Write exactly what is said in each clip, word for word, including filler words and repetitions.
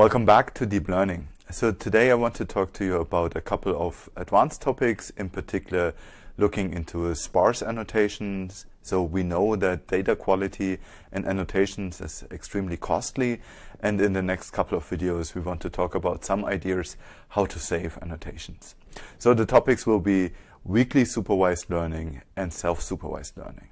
Welcome back to Deep Learning. So today I want to talk to you about a couple of advanced topics, in particular looking into sparse annotations. So we know that data quality and annotations is extremely costly, and in the next couple of videos we want to talk about some ideas how to save annotations. So the topics will be weakly supervised learning and self-supervised learning.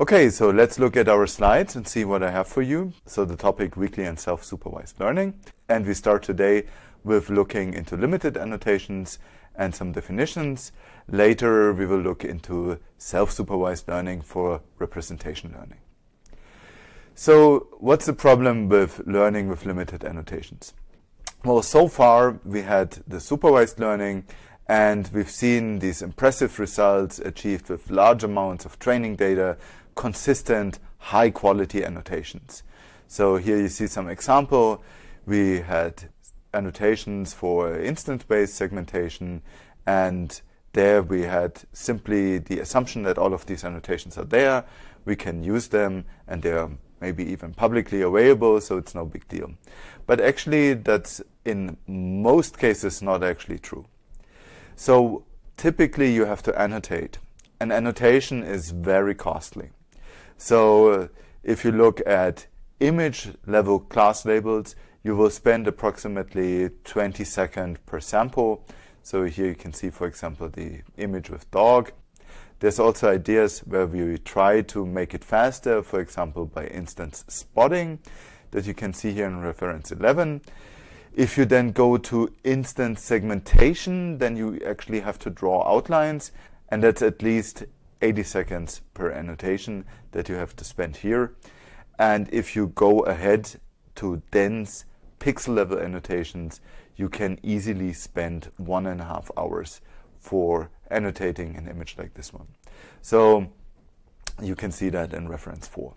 Okay, so let's look at our slides and see what I have for you. So the topic weakly and self-supervised learning. And we start today with looking into limited annotations and some definitions. Later we will look into self-supervised learning for representation learning. So what's the problem with learning with limited annotations? Well, so far we had the supervised learning, and we've seen these impressive results achieved with large amounts of training data, consistent, high-quality annotations. So here you see some example. We had annotations for instance-based segmentation, and there we had simply the assumption that all of these annotations are there, we can use them, and they are maybe even publicly available, so it's no big deal. But actually, that's in most cases not actually true. So typically you have to annotate. An annotation is very costly. So uh, if you look at image level class labels, you will spend approximately twenty seconds per sample. So here you can see, for example, the image with dog. There's also ideas where we try to make it faster, for example, by instance spotting that you can see here in reference eleven. If you then go to instance segmentation, then you actually have to draw outlines, and that's at least eighty seconds per annotation that you have to spend here. And if you go ahead to dense pixel level annotations, you can easily spend one and a half hours for annotating an image like this one. So you can see that in reference four.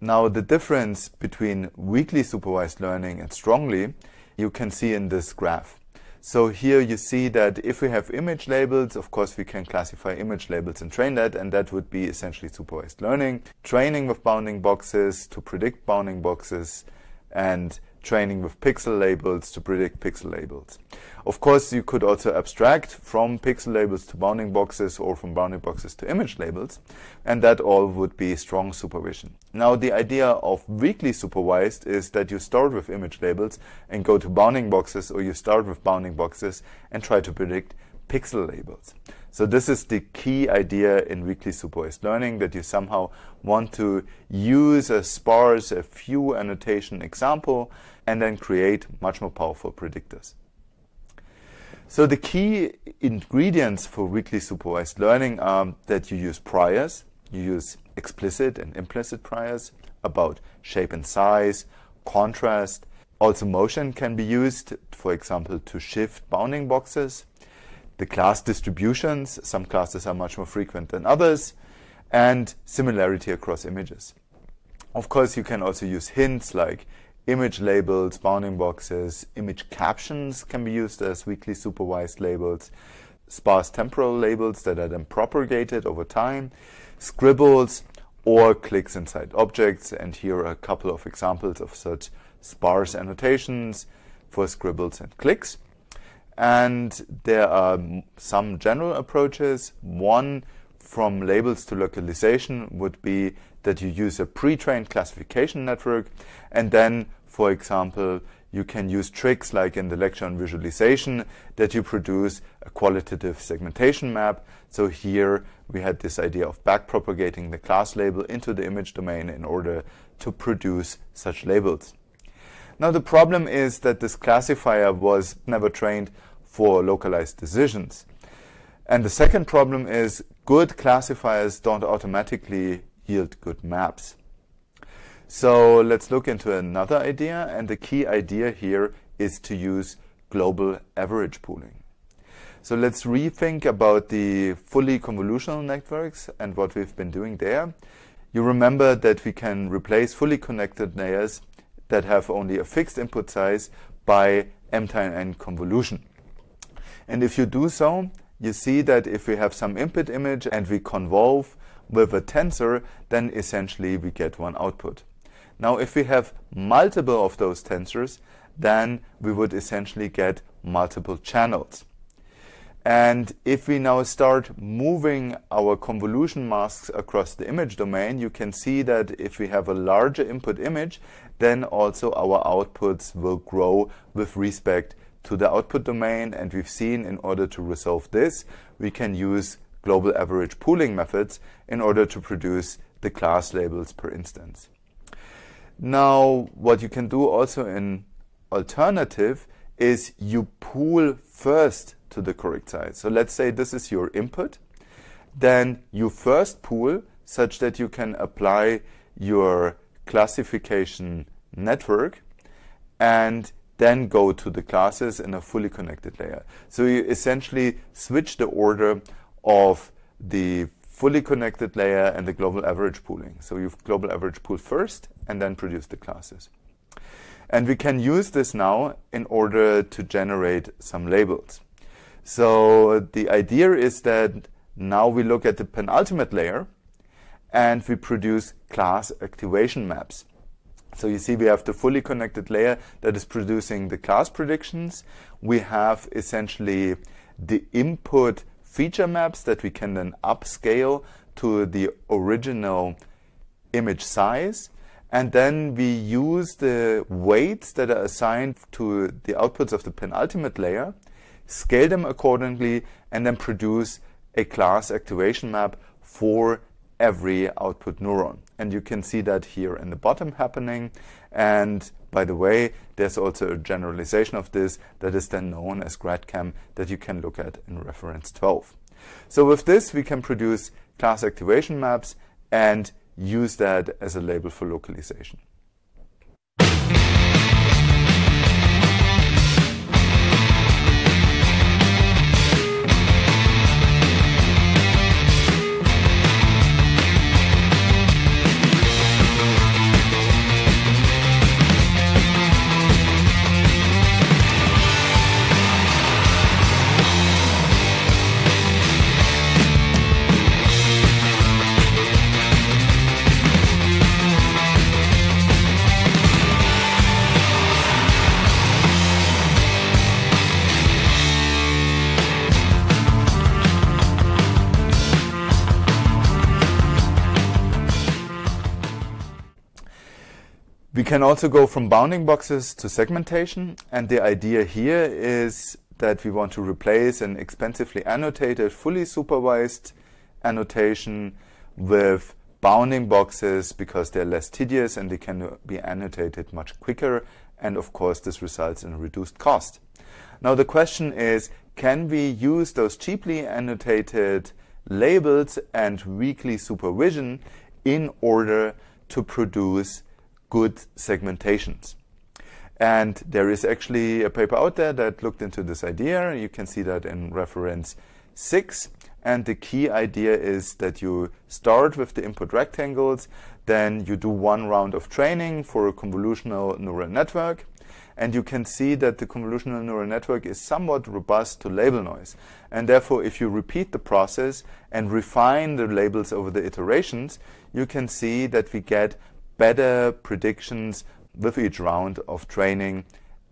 Now the difference between weakly supervised learning and strongly you can see in this graph. So here you see that if we have image labels, of course we can classify image labels and train that, and that would be essentially supervised learning. Training with bounding boxes to predict bounding boxes, and training with pixel labels to predict pixel labels. Of course you could also abstract from pixel labels to bounding boxes, or from bounding boxes to image labels, and that all would be strong supervision. Now the idea of weakly supervised is that you start with image labels and go to bounding boxes, or you start with bounding boxes and try to predict pixel labels. So this is the key idea in weakly supervised learning, that you somehow want to use a sparse, a few annotation example, and then create much more powerful predictors. So the key ingredients for weakly supervised learning are that you use priors, you use explicit and implicit priors about shape and size, contrast. Also motion can be used, for example, to shift bounding boxes. The class distributions, some classes are much more frequent than others, and similarity across images. Of course, you can also use hints like image labels, bounding boxes, image captions can be used as weakly supervised labels, sparse temporal labels that are then propagated over time, scribbles, or clicks inside objects. And here are a couple of examples of such sparse annotations for scribbles and clicks. And there are some general approaches. One, from labels to localization, would be that you use a pre-trained classification network, and then, for example, you can use tricks like in the lecture on visualization that you produce a qualitative segmentation map. So here we had this idea of backpropagating the class label into the image domain in order to produce such labels. Now the problem is that this classifier was never trained for localized decisions. And the second problem is good classifiers don't automatically yield good maps. So let's look into another idea, and the key idea here is to use global average pooling. So let's rethink about the fully convolutional networks and what we've been doing there. You remember that we can replace fully connected layers that have only a fixed input size by m times n convolution. And if you do so, you see that if we have some input image and we convolve with a tensor, then essentially we get one output. Now if we have multiple of those tensors, then we would essentially get multiple channels. And if we now start moving our convolution masks across the image domain, you can see that if we have a larger input image, then also our outputs will grow with respect to the output domain. And we've seen, in order to resolve this, we can use global average pooling methods in order to produce the class labels per instance. Now, what you can do also in alternative is you pool first to the correct size. So let's say this is your input, then you first pool such that you can apply your classification network and then go to the classes in a fully connected layer. So you essentially switch the order of the fully connected layer and the global average pooling. So you global average pool first and then produce the classes. And we can use this now in order to generate some labels. So the idea is that now we look at the penultimate layer and we produce class activation maps. So you see we have the fully connected layer that is producing the class predictions. We have essentially the input feature maps that we can then upscale to the original image size. And then we use the weights that are assigned to the outputs of the penultimate layer, scale them accordingly, and then produce a class activation map for every output neuron. And you can see that here in the bottom happening. And by the way, there's also a generalization of this that is then known as GradCam that you can look at in reference twelve. So with this, we can produce class activation maps and use that as a label for localization. We can also go from bounding boxes to segmentation, and the idea here is that we want to replace an expensively annotated, fully supervised annotation with bounding boxes because they're less tedious and they can be annotated much quicker, and of course this results in a reduced cost. Now the question is, can we use those cheaply annotated labels and weekly supervision in order to produce good segmentations? And there is actually a paper out there that looked into this idea. You can see that in reference six. And the key idea is that you start with the input rectangles, then you do one round of training for a convolutional neural network. And you can see that the convolutional neural network is somewhat robust to label noise. And therefore, if you repeat the process and refine the labels over the iterations, you can see that we get better predictions with each round of training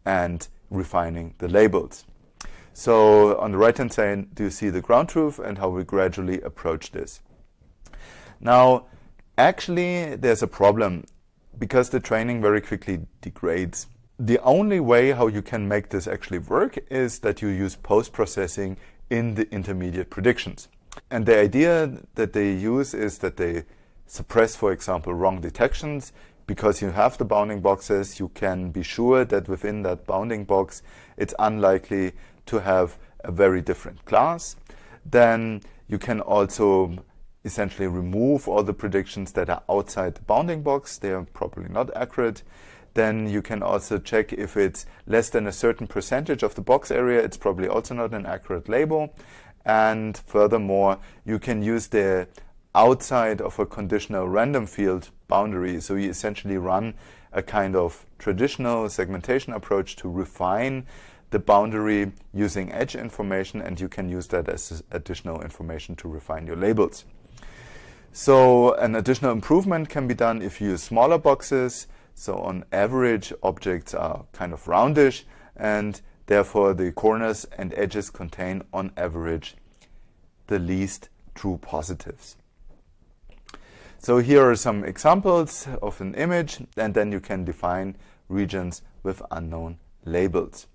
and refining the labels. So on the right hand side, do you see the ground truth and how we gradually approach this? Now, actually, there's a problem because the training very quickly degrades. The only way how you can make this actually work is that you use post-processing in the intermediate predictions. And the idea that they use is that they suppress, for example, wrong detections. Because you have the bounding boxes, you can be sure that within that bounding box, it's unlikely to have a very different class. then you can also essentially remove all the predictions that are outside the bounding box. They are probably not accurate. Then you can also check if it's less than a certain percentage of the box area, it's probably also not an accurate label. And furthermore, you can use the outside of a conditional random field boundary. So you essentially run a kind of traditional segmentation approach to refine the boundary using edge information, and you can use that as additional information to refine your labels. So an additional improvement can be done if you use smaller boxes. So on average, objects are kind of roundish, and therefore the corners and edges contain on average the least true positives. So here are some examples of an image, and then you can define regions with unknown labels.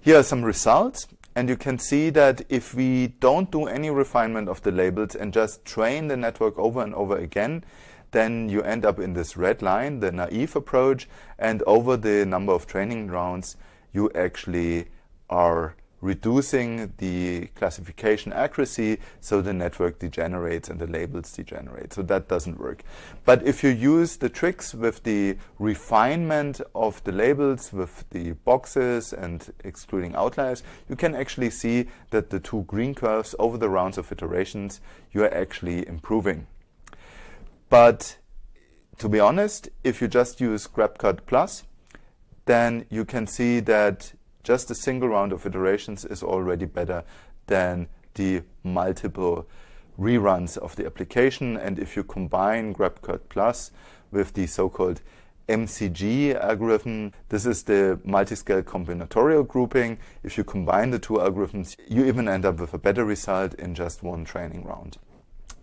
Here are some results, and you can see that if we don't do any refinement of the labels and just train the network over and over again, then you end up in this red line, the naive approach, and over the number of training rounds, you actually are reducing the classification accuracy, so the network degenerates and the labels degenerate. So that doesn't work. But if you use the tricks with the refinement of the labels, with the boxes and excluding outliers, you can actually see that the two green curves over the rounds of iterations, you are actually improving. But to be honest, if you just use GrabCut Plus, then you can see that just a single round of iterations is already better than the multiple reruns of the application. And if you combine GrabCut Plus with the so-called M C G algorithm, this is the multiscale combinatorial grouping. If you combine the two algorithms, you even end up with a better result in just one training round.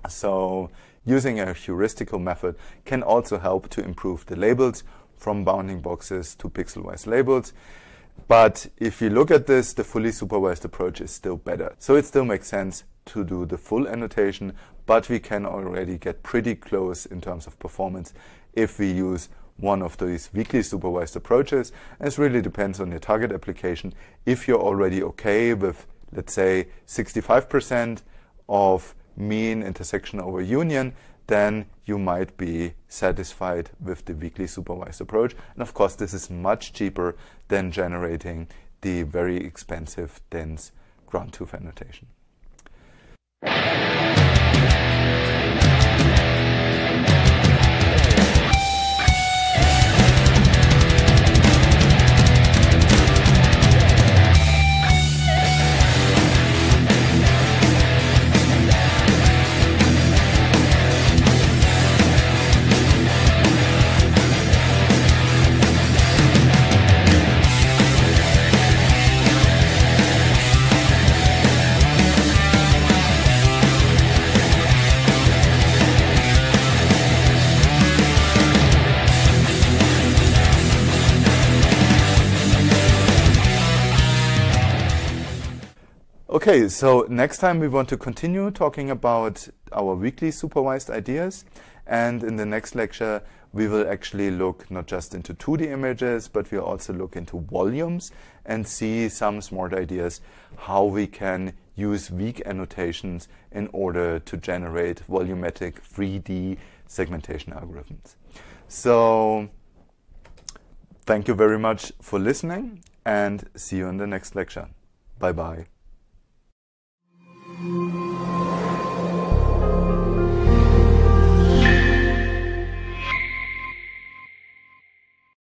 So using a heuristical method can also help to improve the labels from bounding boxes to pixel-wise labels. But if you look at this, the fully supervised approach is still better. So it still makes sense to do the full annotation, but we can already get pretty close in terms of performance if we use one of these weakly supervised approaches. And it really depends on your target application. If you're already okay with, let's say, sixty-five percent of mean intersection over union, then you might be satisfied with the weakly supervised approach. And of course, this is much cheaper than generating the very expensive, dense ground truth annotation. Okay, so next time we want to continue talking about our weakly supervised ideas, and in the next lecture we will actually look not just into two D images, but we'll also look into volumes and see some smart ideas how we can use weak annotations in order to generate volumetric three D segmentation algorithms. So thank you very much for listening, and see you in the next lecture. Bye bye.